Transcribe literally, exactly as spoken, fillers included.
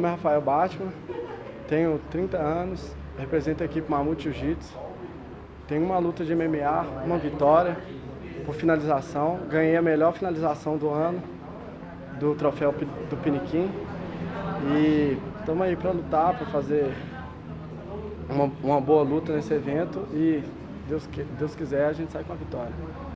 nome é Rafael Batman, tenho trinta anos, represento a equipe Mamute Jiu Jitsu. Tenho uma luta de M M A, uma vitória por finalização. Ganhei a melhor finalização do ano, do troféu Tupiniquim. E estamos aí para lutar, para fazer uma, uma boa luta nesse evento e, Deus, Deus quiser, a gente sai com a vitória.